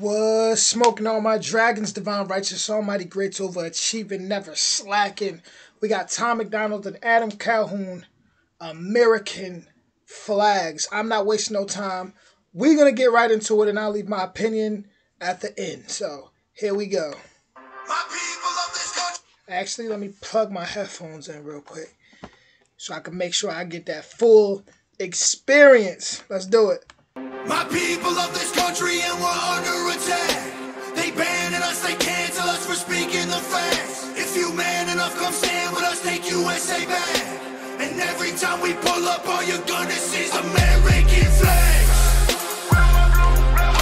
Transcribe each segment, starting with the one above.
Was smoking all my dragons, divine righteous, almighty greats, overachieving, never slacking. We got Tom MacDonald and Adam Calhoun, American flags. I'm not wasting no time. We're going to get right into it, and I'll leave my opinion at the end. So here we go. My people of this country. Actually, let me plug my headphones in real quick so I can make sure I get that full experience. Let's do it. My people of this country, and we're under attack. They banning us, they cancel us for speaking the facts. If you man enough, come stand with us, take USA back. And every time we pull up, all you're gonna see is American flags.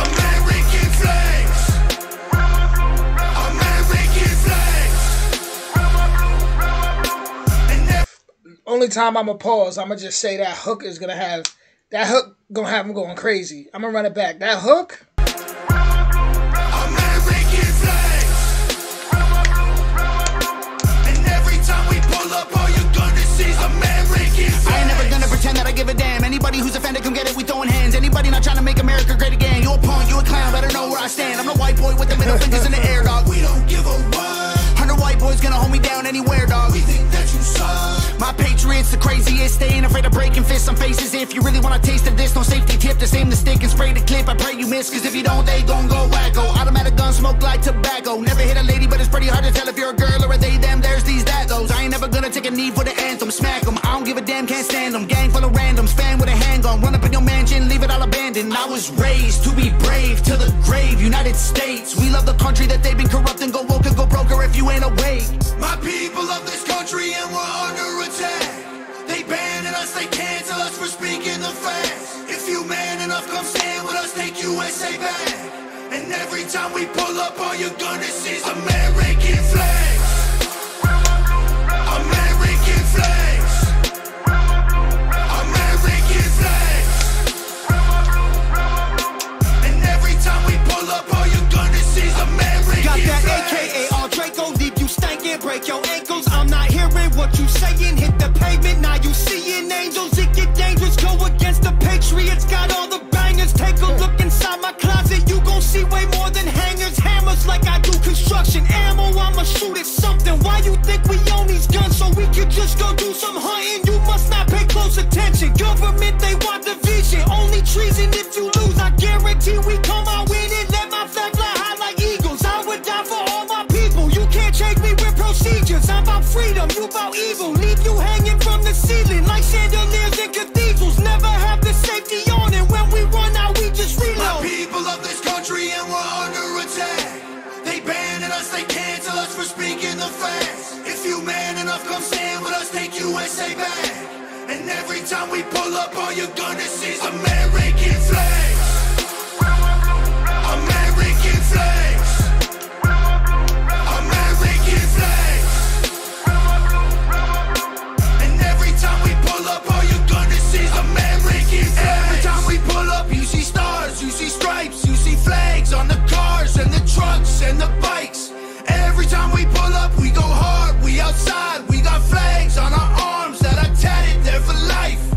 American flags. American flags. And only time I'ma pause, I'ma just say that hook is gonna have. That hook gonna have him going crazy. I'm gonna run it back. That hook. American flags. And every time we pull up, all you're gonna see is American flags. I ain't never gonna pretend that I give a damn. Anybody who's offended, come get it. We throwing hands. Anybody not trying to make America great again. You a pawn, you a clown. Better know where I stand. I'm a white boy with the middle fingers in the air, dog. We don't give a what. 100 white boys gonna hold me down anywhere, dog. We think that you suck. My patriots, the craziest, they ain't afraid of breaking fists. Some faces, if you really want to taste of this, no safety tip. Just aim the stick and spray the clip. I pray you miss, cause if you don't, they gon' go wacko. Automatic gun, smoke like tobacco. Never hit a lady, but it's pretty hard to tell if you're a girl or a they, them, there's these, that, those. I ain't never gonna take a knee for the anthem. Smack them, I don't give a damn, can't stand them. Gang full of randoms, fan with a handgun. Run up in your mansion, leave it all abandoned. I was raised to be brave, till the grave. United States, we love the country that they've been corrupting. Go woke and go broker if you ain't awake. My people love this country and we're under attack. They banning us, they cancel us for speaking the facts. If you man enough, come stand with us, take USA back. And every time we pull up, all you're gonna see is American flags. American flags. American flags. And every time we pull up, all you're gonna see is American flags. Got that AKA all Draco, leave you stankin', break your ankles. I'm not hearing what you saying, hit the pavement, now you seeing angels. It get dangerous, go against the Patriots, got all the bangers. Take a look inside my closet, you gon' see way more than hangers. Hammers like I do construction, ammo, I'ma shoot at something. Why you think we own these guns so we could just go do some hunting? You must not pay close attention, government, they want division. Only treason if you lose, I guarantee we come out winning. Let my flag fly high like eagles, I would die for all my people. You can't change me with procedures, I'm about freedom, you about evil. Leave you hanging from the ceiling like chandeliers in cathedrals. Never have the safety on, and when we run out, we just reload. My people of this country and we're under attack. They banning us, they cancel us for speaking the facts. If you man enough, come stand with us, take USA back. And every time we pull up, all you're gonna see is American flags. American flags. American flags. And every time we pull up, all you're gonna see is American flags. Every time we pull up, you see stars, you see stripes, you see flags on the cars and the trucks and the bikes. Every time we pull up, we go hard, we outside, we got flags on our arms that are tatted, they're for life.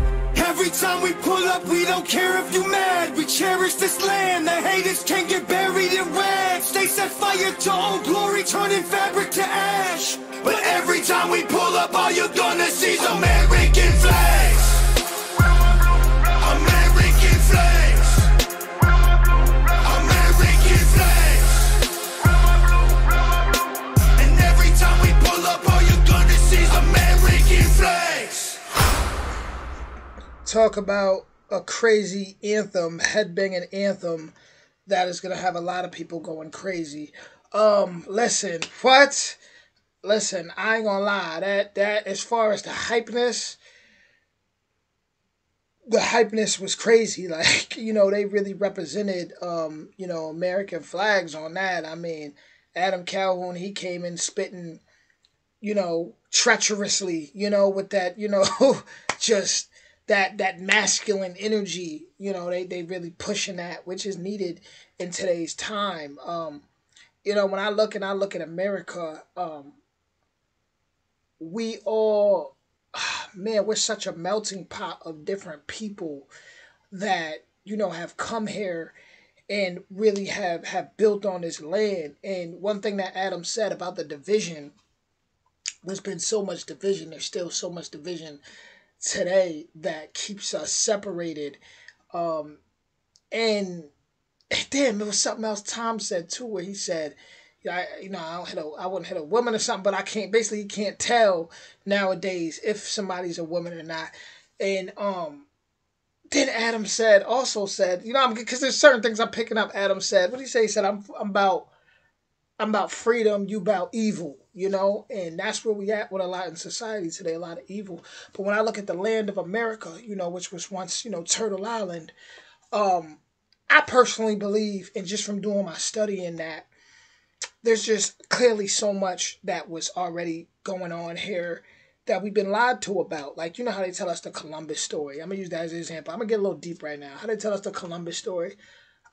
Every time we pull up, we don't care if you mad, we cherish this land. The haters can't get buried in rags. They set fire to old glory, turning fabric to ash. But every time we pull up, all you're gonna see is American flags. American flags. American flags. And every time we pull up, all you're gonna see is American flags. Talk about a crazy anthem, headbanging anthem that is gonna have a lot of people going crazy. Listen, I ain't gonna lie, that as far as the hypeness was crazy. Like, you know, they really represented you know, American flags on that. I mean, Adam Calhoun, he came in spitting, you know, treacherously, you know, with that, you know, just that masculine energy, you know, they really pushing that, which is needed in today's time. You know, when I look at America, we all, man, we're such a melting pot of different people that, you know, have come here and really have built on this land. And one thing that Adam said about the division, there's been so much division, there's still so much division today that keeps us separated. And damn, it was something else Tom said too, where he said, I wouldn't hit a woman or something, but I can't, basically you can't tell nowadays if somebody's a woman or not. And then Adam said, because there's certain things I'm picking up. Adam said, what did he say? He said, I'm about freedom, you about evil, you know? And that's where we at with a lot in society today, a lot of evil. But when I look at the land of America, you know, which was once, you know, Turtle Island, I personally believe, and just from doing my study in that, there's just clearly so much that was already going on here that we've been lied to about. Like, you know how they tell us the Columbus story. I'm going to use that as an example. I'm going to get a little deep right now. How they tell us the Columbus story.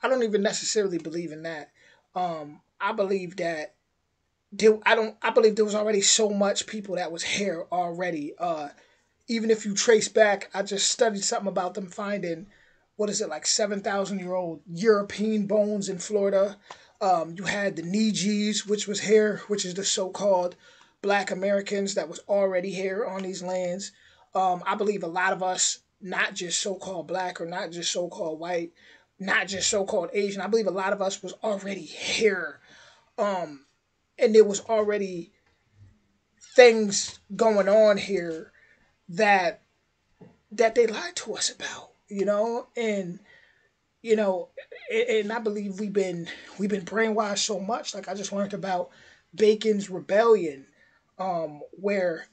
I don't even necessarily believe in that. I believe that I believe there was already so much people that was here already. Even if you trace back, I just studied something about them finding, what is it, like 7,000-year-old European bones in Florida. You had the Nijis, which was here, which is the so-called Black Americans that was already here on these lands. I believe a lot of us, not just so-called Black or not just so-called white, not just so-called Asian, I believe a lot of us was already here. And there was already things going on here that they lied to us about, you know? And you know, and I believe we've been brainwashed so much. Like, I just learned about Bacon's Rebellion, where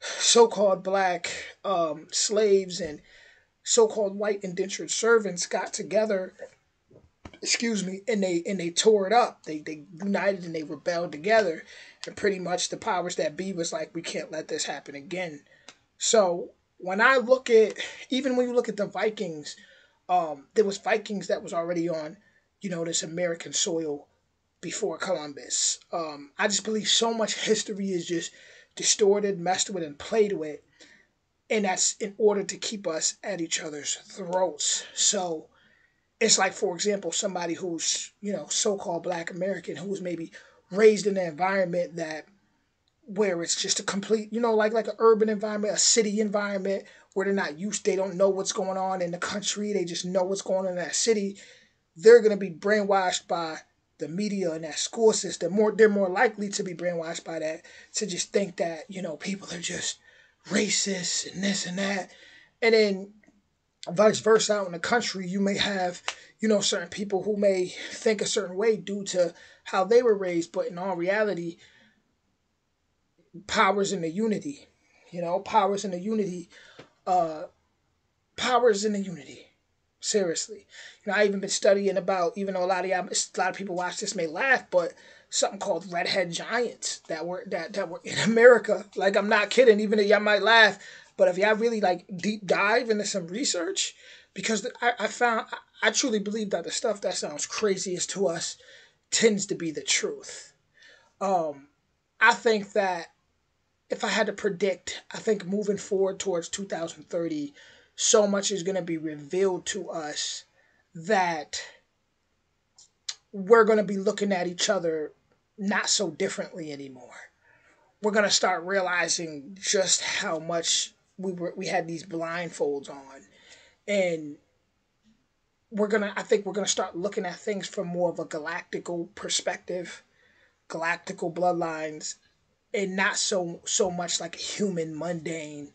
so-called Black slaves and so-called white indentured servants got together, and they tore it up. They united and they rebelled together, and pretty much the powers that be was like, we can't let this happen again. So when I look at, even when you look at the Vikings, there was Vikings that was already on, you know, this American soil before Columbus. I just believe so much history is just distorted, messed with, and played with. And that's in order to keep us at each other's throats. So it's like, for example, somebody who's, you know, so-called Black American, who was maybe raised in an environment where it's just a complete, you know, like an urban environment, a city environment, where they're not used, they don't know what's going on in the country, they just know what's going on in that city. They're going to be brainwashed by the media and that school system. They're more likely to be brainwashed by that, to just think that, you know, people are just racist and this and that. And then vice versa, out in the country, you may have, you know, certain people who may think a certain way due to how they were raised, but in all reality, powers in the unity. Seriously, you know, I even been studying about, even though a lot of people watch this may laugh, but something called redhead giants that were in America. Like, I'm not kidding. Even if y'all might laugh, but if y'all really like deep dive into some research, because I truly believe that the stuff that sounds craziest to us tends to be the truth. I think that if I had to predict, I think moving forward towards 2030, so much is going to be revealed to us that we're going to be looking at each other not so differently anymore. We're going to start realizing just how much we had these blindfolds on. And I think we're going to start looking at things from more of a galactical perspective, galactical bloodlines, and not so much like a human, mundane,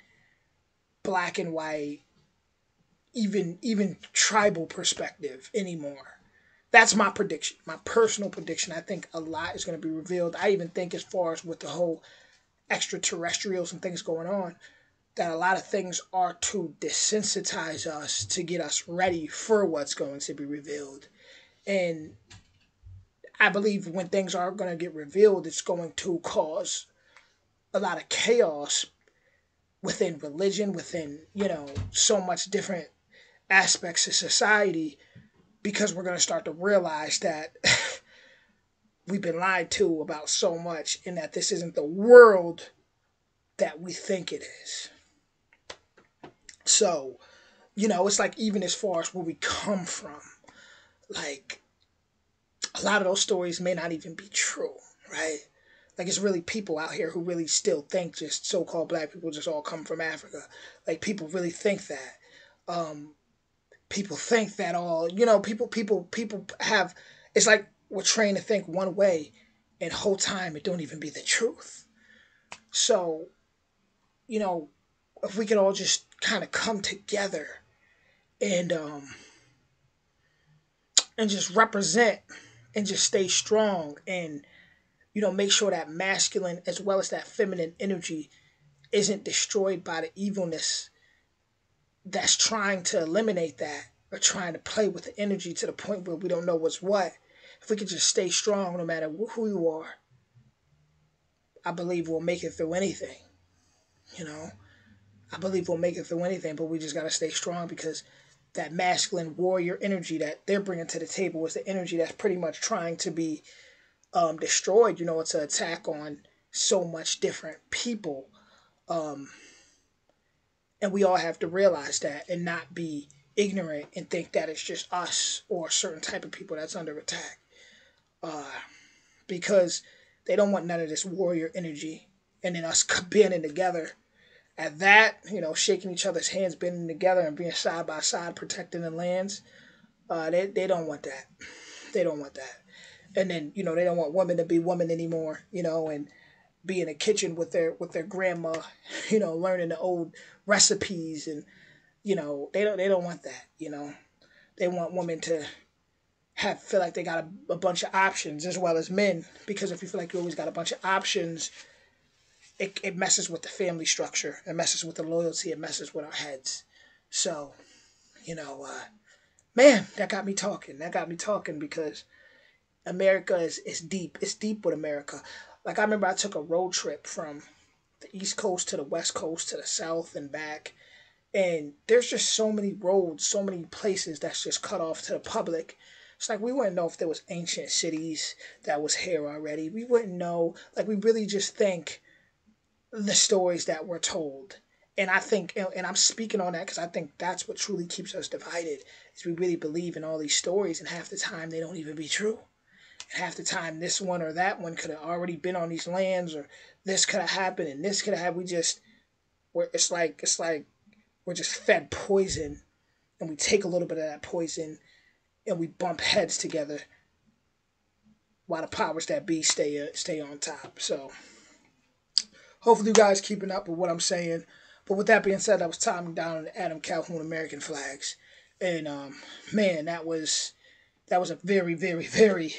black and white, even tribal perspective anymore. That's my prediction, my personal prediction. I think a lot is going to be revealed. I even think, as far as with the whole extraterrestrials and things going on, that a lot of things are to desensitize us, to get us ready for what's going to be revealed. And I believe when things are going to get revealed, it's going to cause a lot of chaos within religion, within, you know, so much different aspects of society, because we're going to start to realize that we've been lied to about so much, and that this isn't the world that we think it is. So, you know, it's like, even as far as where we come from, like a lot of those stories may not even be true, right? Like, it's really people out here who really still think just so-called black people just all come from Africa. Like, people really think that. People think that all, you know, people have, it's like we're trained to think one way and whole time it don't even be the truth. So, you know, if we could all just kind of come together and just represent and just stay strong and, you know, make sure that masculine as well as that feminine energy isn't destroyed by the evilness that's trying to eliminate that or trying to play with the energy to the point where we don't know what's what. If we could just stay strong no matter who you are, I believe we'll make it through anything, you know. I believe we'll make it through anything, but we just got to stay strong because that masculine warrior energy that they're bringing to the table is the energy that's pretty much trying to be destroyed. You know, it's an attack on so much different people. And we all have to realize that and not be ignorant and think that it's just us or a certain type of people that's under attack. Because they don't want none of this warrior energy and then us bending together at that, you know, shaking each other's hands, bending together and being side by side, protecting the lands. They don't want that. They don't want that. And then, you know, they don't want women to be women anymore, you know, and be in the kitchen with their grandma, you know, learning the old recipes and, you know, they don't want that, you know. They want women to feel like they got a bunch of options as well as men, because if you feel like you always got a bunch of options, it messes with the family structure, it messes with the loyalty, it messes with our heads. So, you know, man, that got me talking. That got me talking because America is deep. It's deep with America. Like, I remember I took a road trip from the East Coast to the West Coast to the South and back. And there's just so many roads, so many places that's just cut off to the public. It's like we wouldn't know if there was ancient cities that was here already. We wouldn't know. Like, we really just think the stories that we're told. And I think, and I'm speaking on that because I think that's what truly keeps us divided, is we really believe in all these stories and half the time they don't even be true. Half the time, this one or that one could have already been on these lands, or this could have happened, and this could have. It's like we're just fed poison, and we take a little bit of that poison, and we bump heads together, while the powers that be stay on top. So, hopefully, you guys keeping up with what I'm saying. But with that being said, that was Tom MacDonald and Adam Calhoun, American Flags, and man, that was a very, very, very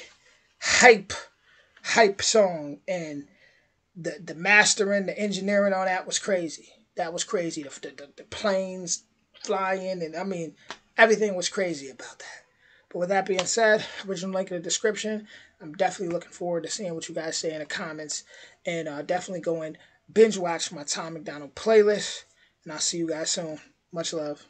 hype song, and the mastering, the engineering on that was crazy. That was crazy. The planes flying, and I mean, everything was crazy about that. But with that being said, original link in the description. I'm definitely looking forward to seeing what you guys say in the comments, and definitely go and binge watch my Tom MacDonald playlist. And I'll see you guys soon. Much love.